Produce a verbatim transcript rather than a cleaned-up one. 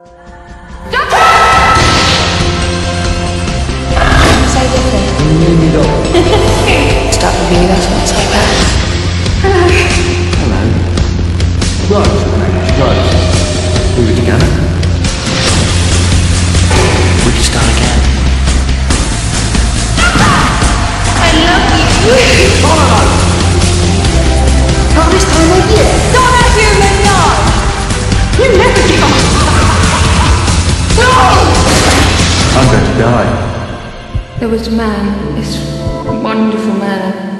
Stop reviewing us and say that. Hello. Hello. Rose, Rose. We were together. We can start again. I love you. Follow on. Not this time of year. Not a human dog. You never give up. No! I'm going to die. There was a man, this wonderful man.